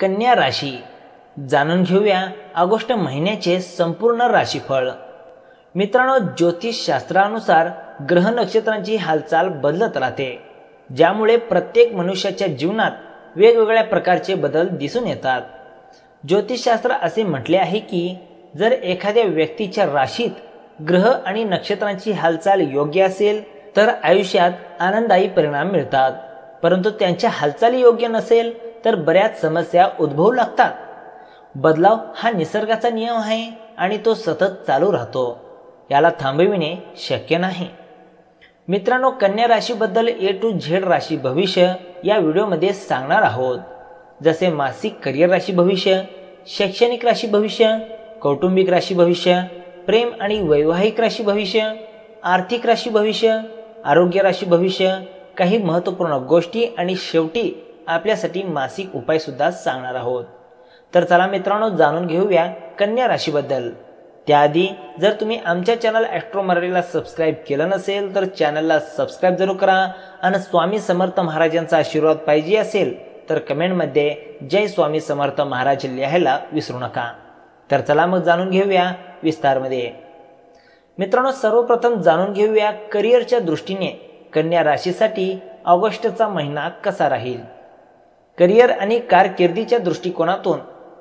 कन्या राशी जाणून घेऊया ऑगस्ट महिन्याचे संपूर्ण राशीफळ। मित्रांनो, ज्योतिष शास्त्रानुसार ग्रह नक्षत्रांची हालचाल बदलत राहते, ज्यामुळे प्रत्येक मनुष्याच्या जीवनात वेगवेगळ्या प्रकारचे बदल दिसून येतात। ज्योतिषशास्त्र असे म्हटले आहे की जर एखाद्या व्यक्तीच्या राशीत ग्रह आणि नक्षत्रांची हालचाल योग्य असेल तर आयुष्यात आनंददायी परिणाम मिळतात, परंतु त्यांच्या हालचाली योग्य नसेल तर बऱ्याच समस्या उद्भवू लागतात। बदलाव हा निसर्गाचा नियम आहे आणि तो सतत चालू राहतो, याला थांबविणे शक्य नाही। मित्रांनो, कन्या राशीबद्दल A to Z राशी भविष्य या व्हिडिओमध्ये सांगणार आहोत, जसे मासिक करिअर राशी भविष्य, शैक्षणिक राशी भविष्य, कौटुंबिक राशी भविष्य, प्रेम आणि वैवाहिक राशी भविष्य, आर्थिक राशी भविष्य, आरोग्य राशी भविष्य, काही महत्त्वपूर्ण गोष्टी आणि शेवटी आपल्यासाठी मासिक उपाय सुद्धा सांगणार आहोत। तर चला मित्रांनो, जाणून घेऊया कन्या राशीबद्दल। त्याआधी जर तुम्ही आमच्या चॅनल ॲस्ट्रो मराठीला सबस्क्राइब केलं नसेल तर चॅनलला सबस्क्राइब जरूर करा आणि स्वामी समर्थ महाराजांचा आशीर्वाद पाहिजे असेल तर कमेंटमध्ये जय स्वामी समर्थ महाराज लिहायला विसरू नका। तर चला मग जाणून घेऊया विस्तारमध्ये। मित्रांनो, सर्वप्रथम जाणून घेऊया करिअरच्या दृष्टीने कन्या राशीसाठी ऑगस्टचा महिना कसा राहील। करिअर आणि कारकिर्दीच्या दृष्टिकोनातून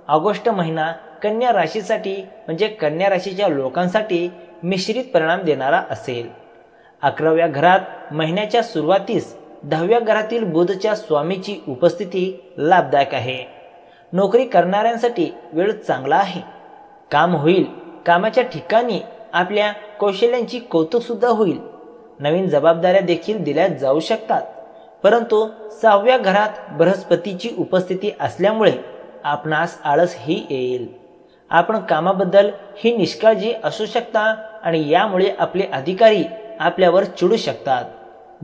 ऑगस्ट महिना कन्या राशीसाठी म्हणजे कन्या राशीच्या लोकांसाठी मिश्रित परिणाम देणारा असेल। 11व्या घरात महिन्याच्या सुरुवातीस 10व्या घरातील बुधच्या स्वामीची उपस्थिती लाभदायक आहे। नोकरी करणाऱ्यांसाठी वेळ चांगला आहे, काम होईल, कामाच्या ठिकाणी आपल्या कौशल्यांची कौतुकसुद्धा होईल, नवीन जबाबदाऱ्या देखील दिल्या जाऊ शकतात। परंतु 6व्या घरात बृहस्पतीची उपस्थिती असल्यामुळे आपणास आळस ही येईल, आपण कामाबद्दल ही निष्काळजी असू शकता आणि यामुळे आपले अधिकारी आपल्यावर चिडू शकतात।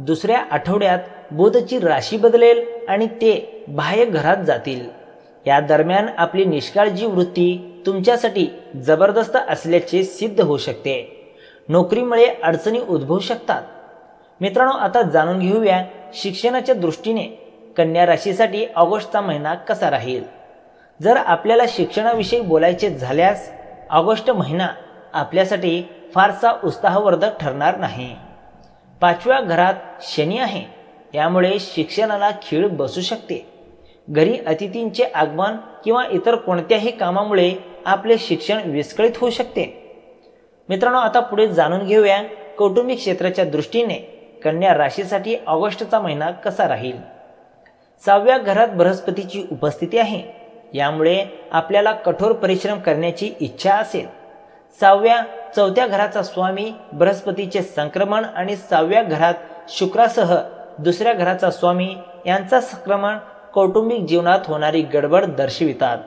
2ऱ्या आठवड्यात बुधची राशी बदलेल आणि ते बाह्य घरात जातील। या दरम्यान आपली निष्काळजी वृत्ती तुमच्यासाठी जबरदस्त असल्याचे सिद्ध होऊ शकते, नोकरीमुळे अडचणी उद्भवू शकतात। मित्रांनो, आता जाणून घेऊया शिक्षणाच्या दृष्टीने कन्या राशीसाठी ऑगस्टचा महिना कसा राहील। जर आपल्याला शिक्षणाविषयी बोलायचे झाल्यास ऑगस्ट महिना आपल्यासाठी फारसा उत्साहवर्धक ठरणार नाही। 5व्या घरात शनी आहे, यामुळे शिक्षणाला खीळ बसू शकते। घरी अतिथींचे आगमन किंवा इतर कोणत्याही कामामुळे आपले शिक्षण विस्कळीत होऊ शकते। मित्रांनो, आता पुढे जाणून घेऊया कौटुंबिक क्षेत्राच्या दृष्टीने कन्या राशीसाठी ऑगस्टचा महिना कसा राहील। 6व्या घरात बृहस्पतीची उपस्थिती आहे, यामुळे आपल्याला कठोर परिश्रम करण्याची इच्छा असेल। 4व्या घराचा स्वामी बृहस्पतीचे संक्रमण आणि 6व्या घरात शुक्रासह 2ऱ्या घराचा स्वामी यांचा संक्रमण कौटुंबिक जीवनात होणारी गडबड दर्शवितात।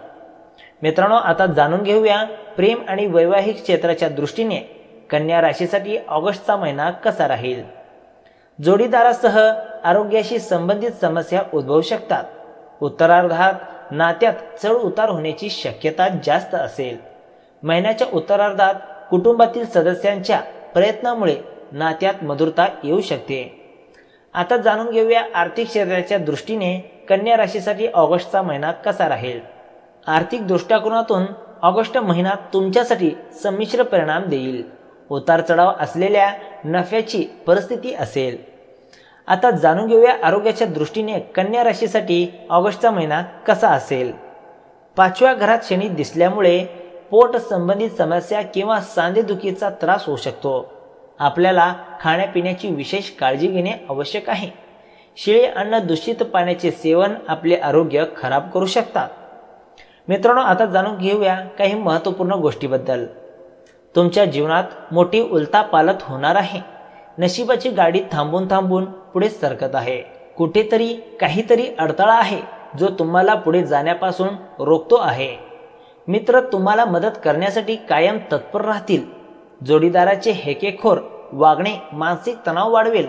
मित्रांनो, आता जाणून घेऊया प्रेम आणि वैवाहिक क्षेत्राच्या दृष्टीने कन्या राशीसाठी ऑगस्टचा महिना कसा राहील। जोडीदारासह आरोग्याशी संबंधित समस्या उद्भवू शकतात। उत्तरार्धात नात्यात चढ उतार होण्याची शक्यता जास्त असेल। महिन्याच्या उत्तरार्धात कुटुंबातील सदस्यांच्या प्रयत्नामुळे नात्यात मधुरता येऊ शकते। आता जाणून घेऊया आर्थिक क्षेत्राच्या दृष्टीने कन्या राशीसाठी ऑगस्टचा महिना कसा राहील। आर्थिक दृष्टिकोनातून ऑगस्ट महिना तुमच्यासाठी संमिश्र परिणाम देईल, उतार चढाव असलेल्या नफ्याची परिस्थिती असेल। आता जाणून घेऊया आरोग्याच्या दृष्टीने कन्या राशीसाठी ऑगस्टचा महिना कसा असेल। 5व्या घरात शनी दिसल्यामुळे पोट संबंधित समस्या किंवा सांधेदुखीचा त्रास होऊ शकतो। आपल्याला खाण्यापिण्याची विशेष काळजी घेणे आवश्यक आहे। शिळे अन्न, दूषित पाण्याचे सेवन आपले आरोग्य खराब करू शकतात। मित्रांनो, आता जाणून घेऊया काही महत्त्वपूर्ण गोष्टीबद्दल। तुमच्या जीवनात मोठी उलथापालथ होणार आहे। नशिबाची गाडी थांबून थांबून पुढे सरकत आहे, कुठेतरी काहीतरी अडथळा आहे जो तुम्हाला पुढे जाण्यापासून रोखतो आहे। मित्र तुम्हाला मदत करण्यासाठी कायम तत्पर राहतील। जोडीदाराचे हेकेखोर वागणे मानसिक तणाव वाढवेल।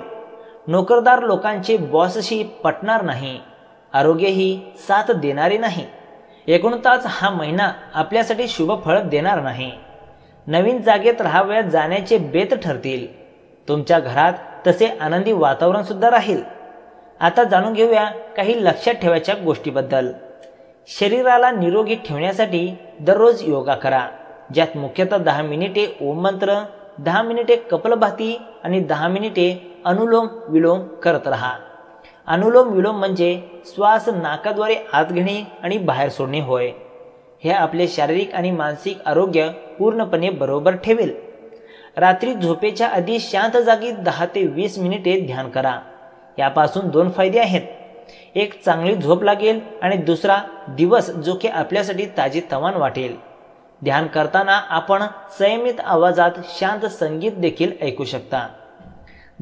नोकरदार लोकांचे बॉसशी पटणार नाही, आरोग्यही साथ देणारे नाही। एकूणच हा महिना आपल्यासाठी शुभ फळ देणार नाही। नवीन जागेत राहाव्या जाण्याचे बेत ठरतील। तुमच्या घरात तसे आनंदी वातावरण सुद्धा राहील। आता जाणून घेऊया काही लक्षात ठेवायच्या गोष्टीबद्दल। शरीराला निरोगी ठेवण्यासाठी दररोज योगा करा, ज्यात मुख्यतः 10 मिनिटे ओम मंत्र, 10 मिनिटे कपालभाती आणि 10 मिनिटे अनुलोम विलोम करत राहा। अनुलोम विलोम म्हणजे श्वास नाकाद्वारे आत घेणे आणि बाहेर सोडणे होय। हे आपले शारीरिक आणि मानसिक आरोग्य पूर्णपणे बरोबर ठेवेल। रात्री झोपेच्या आधी शांत जागी 10 ते 20 मिनिटे ध्यान करा। यापासून 2 फायदे आहेत, एक चांगली झोप लागेल आणि दुसरा दिवस जो की आपल्यासाठी ताजेतवान वाटेल। ध्यान करताना आपण संयमित आवाजात शांत संगीत देखील ऐकू शकता।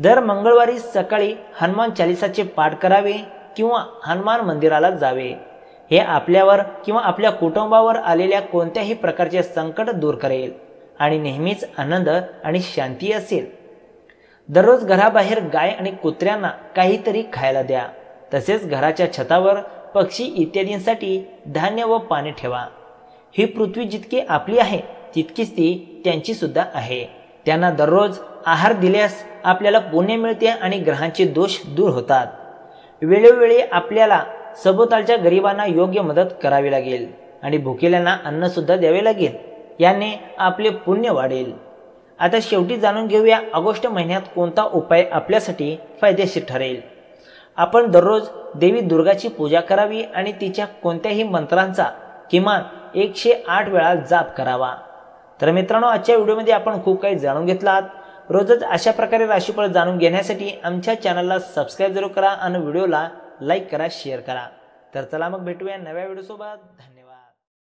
दर मंगळवारी सकाळी हनुमान चालीसाचे पाठ करावे किंवा हनुमान मंदिराला जावे। हे आपल्यावर किंवा आपल्या कुटुंबावर आलेल्या कोणत्याही प्रकारचे संकट दूर करेल आणि नेहमीच आनंद आणि शांती असेल। दररोज घराबाहेर गाय आणि कुत्र्यांना काहीतरी खायला द्या। तसेच घराच्या छतावर पक्षी इत्यादींसाठी धान्य व पाणी ठेवा। ही पृथ्वी जितकी आपली आहे तितकीच ती त्यांची सुद्धा आहे। त्यांना दररोज आहार दिल्यास आपल्याला पुण्य मिळते आणि ग्रहांचे दोष दूर होतात। वेळोवेळी आपल्याला सभोवतालच्या गरिबांना योग्य मदत करावी लागेल आणि भुकेल्यांना अन्न सुद्धा द्यावे लागेल, याने आपले पुण्य वाढेल। आता शेवटी जाणून घेऊया ऑगस्ट महिन्यात कोणता उपाय आपल्यासाठी फायदेशीर ठरेल। आपण दररोज देवी दुर्गाची पूजा करावी आणि तिच्या कोणत्याही मंत्रांचा किमान 108 वेळा जाप करावा। तर मित्रांनो, आजच्या व्हिडिओमध्ये आपण खूप काही जाणून घेतलात। रोजच अशा प्रकारे राशीफळ जाणून घेण्यासाठी आमच्या चॅनलला सबस्क्राईब जरूर करा आणि व्हिडिओला लाईक करा, शेअर करा। तर चला मग भेटूया नव्या व्हिडिओ सोबत।